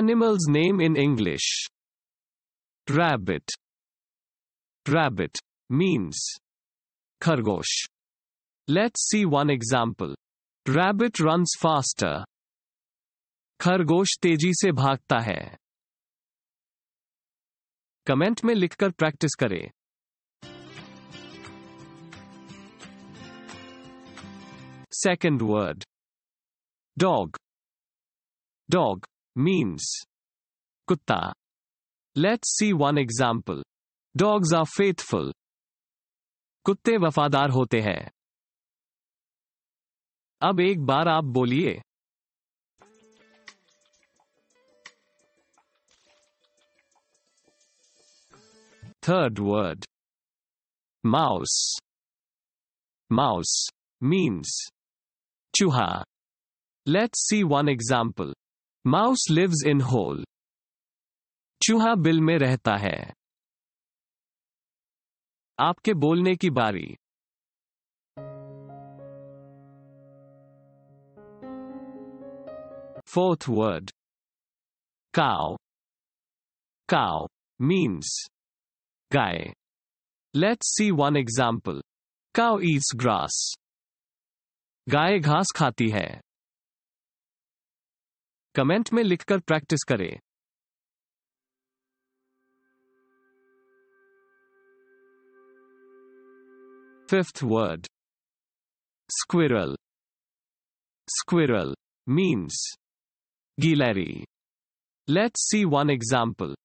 Animal's name in English. Rabbit. Rabbit means khargosh. Let's see one example. Rabbit runs faster. खरगोश तेजी से भागता है. कमेंट में लिखकर प्रैक्टिस करें. Second word. Dog. Dog means कुत्ता. Let's see one example. Dogs are faithful. कुत्ते वफादार होते हैं. अब एक बार आप बोलिए. Third word. Mouse. Mouse means चूहा. Let's see one example. Mouse lives in hole. चूहा बिल में रहता है. आपके बोलने की बारी. Fourth word. Cow. Cow means guy. Let's see one example. Cow eats grass. गाय घास खाती है. कमेंट में लिखकर प्रैक्टिस करें. Fifth word. Squirrel. Squirrel means गिलहरी. Let's see one example.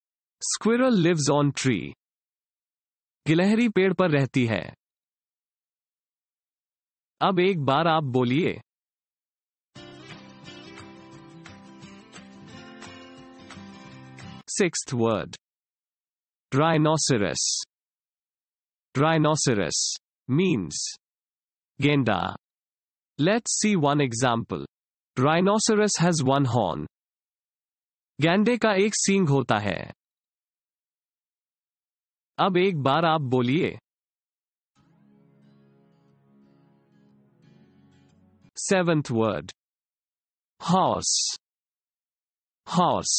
Squirrel lives on tree. गिलहरी पेड़ पर रहती है. अब एक बार आप बोलिए. Sixth word. Rhinoceros. Rhinoceros means genda. Let's see one example. Rhinoceros has one horn. गैंडे का एक सींग होता है. अब एक बार आप बोलिए. Seventh word. Horse. Horse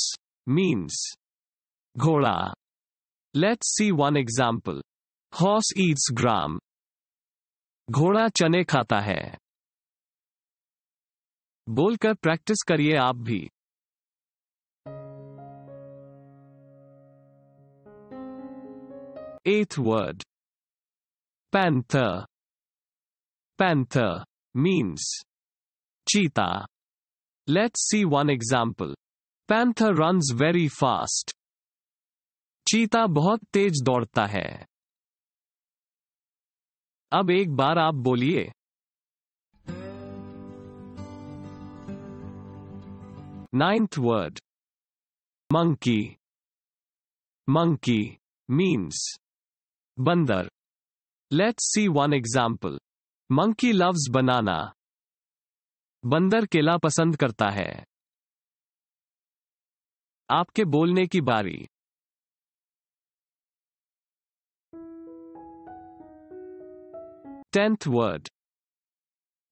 means घोड़ा. Let's see one example. Horse eats gram. घोड़ा चने खाता है. बोलकर प्रैक्टिस करिए आप भी. Eighth word. Panther. Panther means cheetah. Let's see one example. Panther runs very fast. चीता बहुत तेज दौड़ता है. अब एक बार आप बोलिए. Ninth word. Monkey. Monkey means बंदर. Let's see one example. Monkey loves banana. बंदर केला पसंद करता है. आपके बोलने की बारी. Tenth word.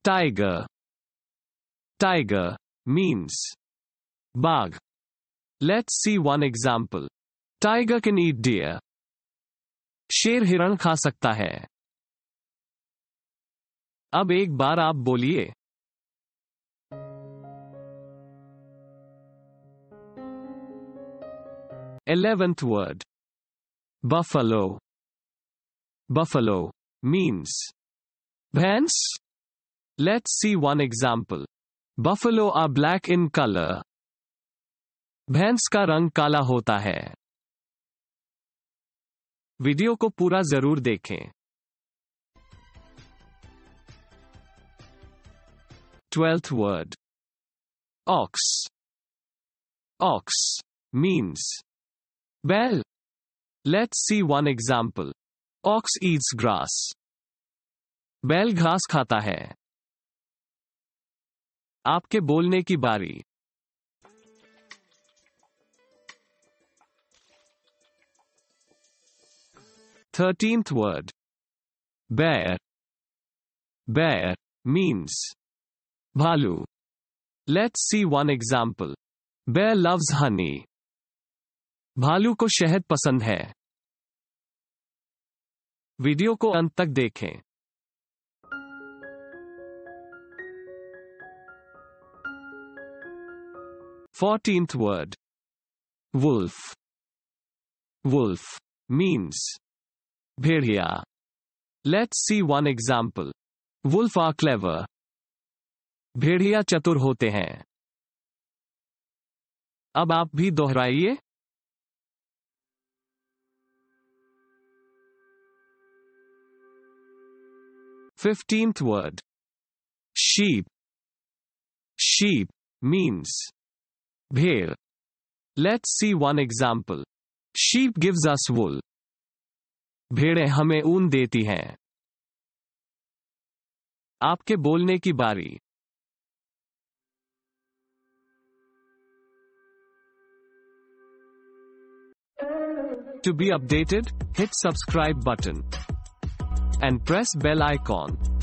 Tiger. Tiger means बाघ. Let's see one example. Tiger can eat deer. शेर हिरण खा सकता है. अब एक बार आप बोलिए. Eleventh word. Buffalo. Buffalo means भैंस. Let's see one example. Buffalo are black in color. भैंस का रंग काला होता है. वीडियो को पूरा जरूर देखें. 12th word. Ox. Ox means बैल. Let's see one example. Ox eats grass. बैल घास खाता है. आपके बोलने की बारी. 13th word. Bear. Bear means भालू. Let's see one example. Bear loves honey. भालू को शहद पसंद है। वीडियो को अंत तक देखें। Fourteenth word. Wolf. Wolf means bhediya. Let's see one example. Wolf are clever. भेड़िया चतुर होते हैं। अब आप भी दोहराइए। Fifteenth word. Sheep. Sheep means भेड़. Let's see one example. Sheep gives us wool. भेड़ें हमें ऊन देती हैं। आपके बोलने की बारी। To be updated, hit subscribe button and press bell icon.